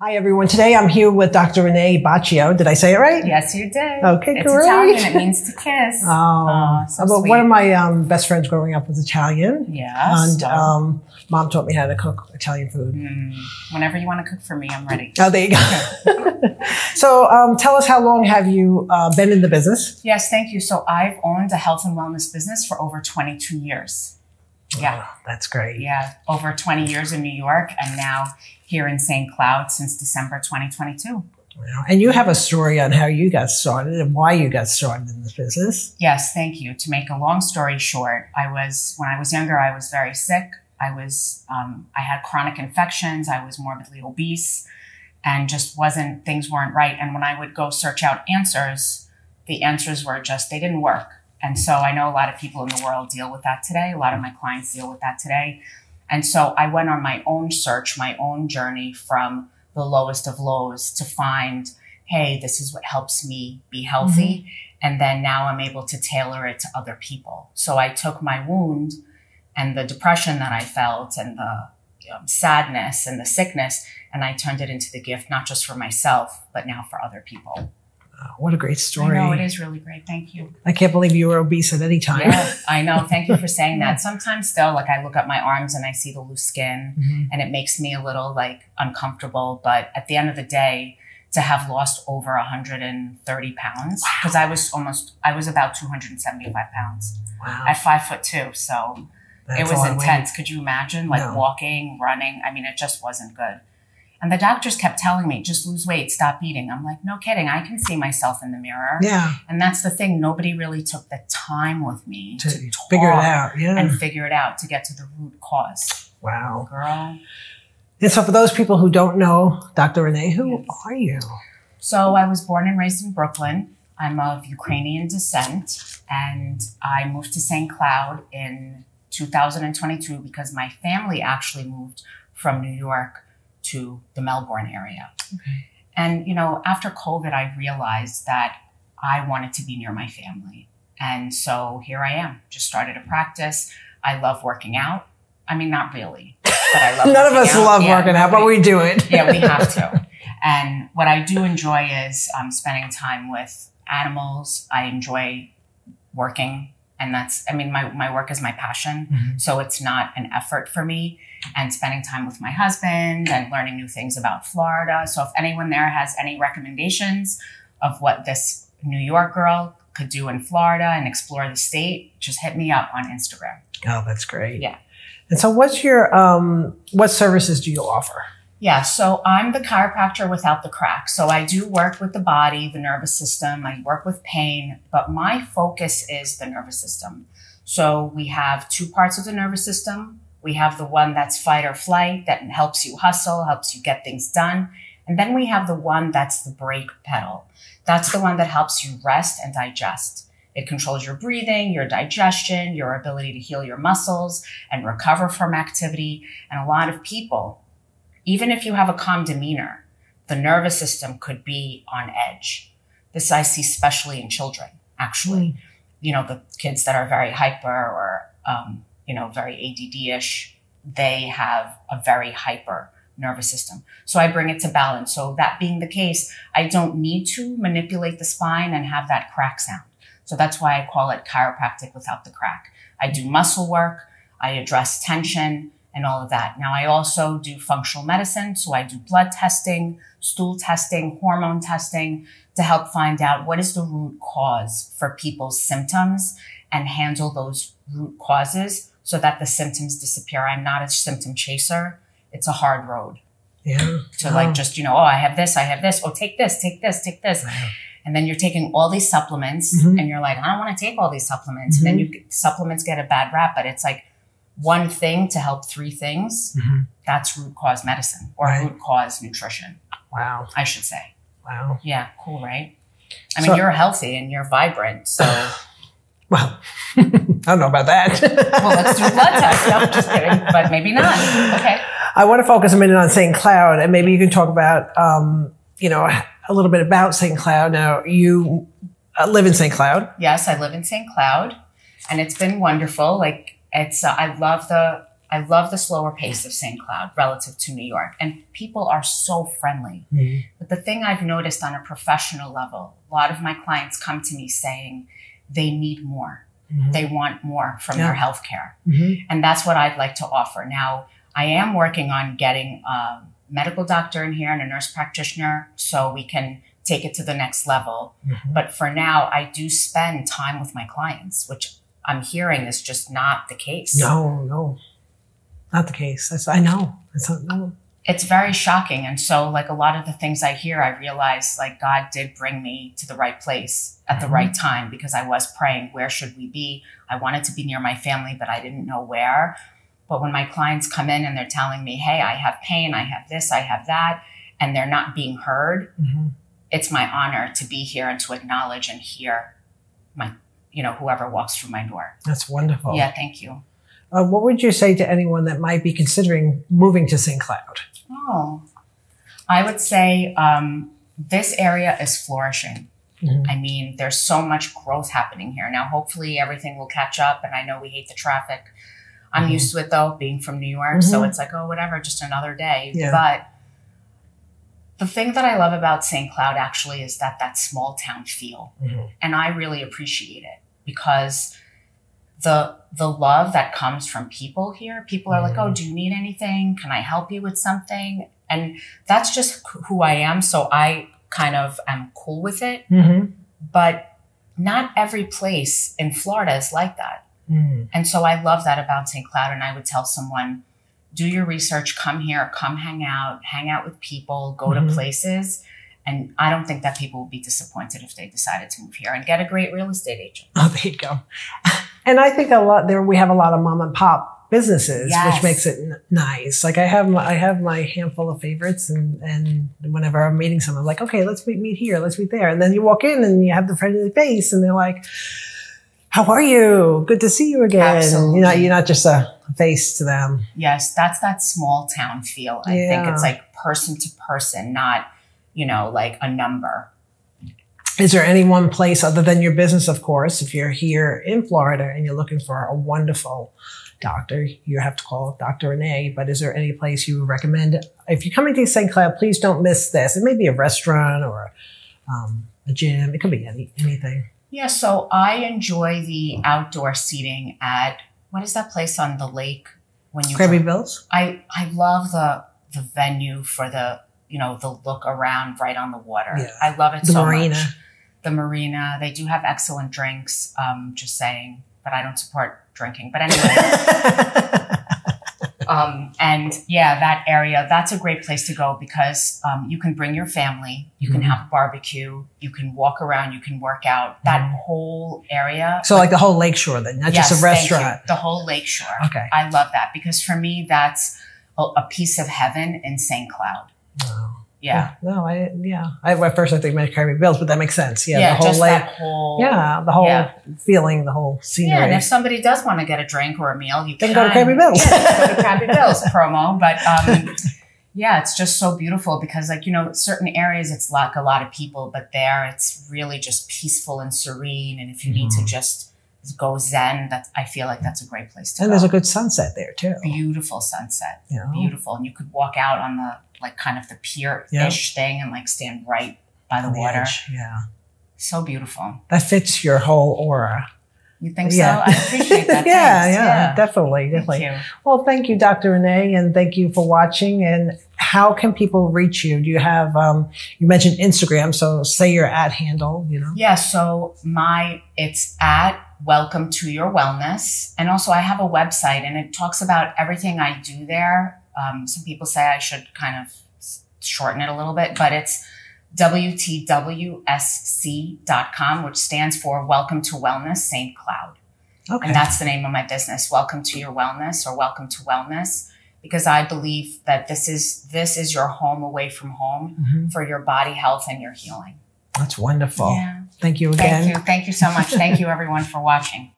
Hi, everyone. Today I'm here with Dr. Renee Boccio. Did I say it right? Yes, you did. Okay, great. It's Italian. It means to kiss. So sweet. One of my best friends growing up was Italian. Yes. And Mom taught me how to cook Italian food. Whenever you want to cook for me, I'm ready. Oh, there you go. So tell us, how long have you been in the business? Yes, thank you. So I've owned a health and wellness business for over 22 years. Yeah. Oh, that's great. Yeah. Over 20 years in New York and now here in Saint Cloud since December 2022. Wow. And you have a story on how you got started and why you got started in this business. Yes, thank you. To make a long story short, when I was younger, I was very sick. I had chronic infections. I was morbidly obese and just things weren't right. And when I would go search out answers, the answers were they didn't work. And so I know a lot of people in the world deal with that today. A lot of my clients deal with that today. And so I went on my own search, my own journey from the lowest of lows to find, hey, this is what helps me be healthy. And then now I'm able to tailor it to other people. So I took my wound and the depression that I felt and the sadness and the sickness, and I turned it into the gift, not just for myself, but now for other people. What a great story. I know, it is really great. Thank you. I can't believe you were obese at any time. Yeah, I know. Thank you for saying that. Sometimes still, like, I look at my arms and I see the loose skin and it makes me a little uncomfortable. But at the end of the day, to have lost over 130 pounds, because I was about 275 pounds at 5'2". So that's it was intense. Could you imagine walking, running? I mean, it just wasn't good. And the doctors kept telling me, just lose weight, stop eating. I'm like, no kidding. I can see myself in the mirror. Yeah. And that's the thing. Nobody really took the time with me to talk, figure it out. Yeah. And figure it out to get to the root cause. Wow. Girl. And so for those people who don't know, Dr. Renee, who are you? So I was born and raised in Brooklyn. I'm of Ukrainian descent. And I moved to St. Cloud in 2022 because my family actually moved from New York to the Melbourne area. Okay. And, you know, after COVID, I realized that I wanted to be near my family. And so here I am, just started a practice. I love working out. I mean, not really, but I love None of us out. Love yeah, working out, but we do it. Yeah, we have to. And what I do enjoy is spending time with animals. I enjoy working. And that's, I mean, my work is my passion. So it's not an effort for me. And spending time with my husband and learning new things about Florida. So if anyone there has any recommendations of what this New York girl could do in Florida and explore the state, just hit me up on Instagram. Oh, that's great. Yeah. And so what's your, what services do you offer? Yeah, so I'm the chiropractor without the crack. So I do work with the body, the nervous system. I work with pain, but my focus is the nervous system. So we have two parts of the nervous system. We have the one that's fight or flight, that helps you hustle, helps you get things done. And then we have the one that's the brake pedal. That's the one that helps you rest and digest. It controls your breathing, your digestion, your ability to heal your muscles and recover from activity. And a lot of people, even if you have a calm demeanor, the nervous system could be on edge. This I see especially in children, actually. You know, the kids that are very hyper or, you know, very ADD-ish, they have a very hyper nervous system. So I bring it to balance. So that being the case, I don't need to manipulate the spine and have that crack sound. So that's why I call it chiropractic without the crack. I do muscle work. I address tension and all of that. Now, I also do functional medicine. So I do blood testing, stool testing, hormone testing to help find out what is the root cause for people's symptoms and handle those root causes so that the symptoms disappear. I'm not a symptom chaser. It's a hard road. Yeah. To just, you know, oh, I have this, I have this. Oh, take this, take this, take this. Wow. And then you're taking all these supplements and you're like, I don't want to take all these supplements. And then supplements get a bad rap, but it's like, one thing to help three things, that's root cause medicine or root cause nutrition. Wow. I should say. Wow. Yeah. Cool, right? I mean, you're healthy and you're vibrant. So, well, I don't know about that. Well, let's do blood tests. No, just kidding. But maybe not. Okay. I want to focus a minute on St. Cloud, and maybe you can talk about, you know, a little bit about St. Cloud. Now, you live in St. Cloud. Yes, I live in St. Cloud, and it's been wonderful. Like, I love I love the slower pace of Saint Cloud relative to New York, and people are so friendly. Mm-hmm. But the thing I've noticed on a professional level, a lot of my clients come to me saying they need more. Mm-hmm. They want more from their healthcare. Mm-hmm. And that's what I'd like to offer. Now, I am working on getting a medical doctor in here and a nurse practitioner so we can take it to the next level. Mm-hmm. But for now, I do spend time with my clients, which I'm hearing is just not the case. No, not the case. I know. It's very shocking. And so like a lot of the things I hear, I realize like God did bring me to the right place at the right time, because I was praying, where should we be? I wanted to be near my family, but I didn't know where. But when my clients come in and they're telling me, hey, I have pain, I have this, I have that, and they're not being heard, it's my honor to be here and to acknowledge and hear my, whoever walks through my door. That's wonderful. Yeah, thank you. What would you say to anyone that might be considering moving to Saint Cloud? Oh, I would say this area is flourishing. Mm-hmm. I mean, there's so much growth happening here. Now, hopefully everything will catch up, and I know we hate the traffic. I'm used to it, though, being from New York. So it's like, oh, whatever, just another day. Yeah. But the thing that I love about Saint Cloud actually is that small town feel. Mm-hmm. And I really appreciate it, because the love that comes from people here. People are like, oh, do you need anything? Can I help you with something? And that's just who I am. So I kind of am cool with it. Mm-hmm. But not every place in Florida is like that. Mm-hmm. And so I love that about St. Cloud. And I would tell someone, do your research, come here, come hang out with people, go to places. And I don't think that people will be disappointed if they decided to move here, and get a great real estate agent. Oh, there you go. And I think we have a lot of mom and pop businesses, which makes it nice. Like I have my handful of favorites, and whenever I'm meeting someone, I'm like, okay, let's meet here. Let's meet there. And then you walk in and you have the friendly face and they're like, how are you? Good to see you again. Absolutely. You're not just a face to them. Yes. That's that small town feel. I think it's like person to person, not, like a number. Is there any one place other than your business, of course, if you're here in Florida and you're looking for a wonderful doctor, you have to call Dr. Renee, but is there any place you would recommend? If you're coming to St. Cloud, please don't miss this. It may be a restaurant or a gym. It could be anything. Yeah, so I enjoy the outdoor seating at, what is that place on the lake? When you Crabby Bills? I love the venue for the look around right on the water. Yeah. I love it so much. The marina. They do have excellent drinks, just saying, but I don't support drinking. But anyway, that area, that's a great place to go, because you can bring your family, you can have a barbecue, you can walk around, you can work out. That whole area. So like the whole lakeshore then, not just a restaurant. Thank you. The whole lakeshore. Okay. I love that, because for me, that's a piece of heaven in St. Cloud. Wow. Yeah. At first I think my Crabby Bills, but that makes sense. Yeah. The whole just lake. The whole feeling, the whole scenery. Yeah. And if somebody does want to get a drink or a meal, you can go to Crabby Bills. Yeah, go to Crabby Bills promo. But it's just so beautiful, because certain areas it's like a lot of people, but there it's really just peaceful and serene. And if you need to just go zen, I feel like that's a great place to go. And there's a good sunset there too. Beautiful sunset. Yeah. Beautiful. And you could walk out on the kind of the pier-ish thing and stand right by the water. Edge. Yeah. So beautiful. That fits your whole aura. You think so? I appreciate that. Definitely. Thank you. Well, thank you, Dr. Renee, and thank you for watching. And how can people reach you? Do you have, you mentioned Instagram, so say your ad handle, Yeah, so it's at Welcome To Your Wellness. And also I have a website, and it talks about everything I do there. Some people say I should kind of shorten it a little bit, but it's WTWSC.com, which stands for Welcome to Wellness, St. Cloud. Okay. And that's the name of my business, Welcome to Your Wellness, or Welcome to Wellness, because I believe that this is your home away from home for your body health and your healing. That's wonderful. Yeah. Thank you again. Thank you so much. Thank you, everyone, for watching.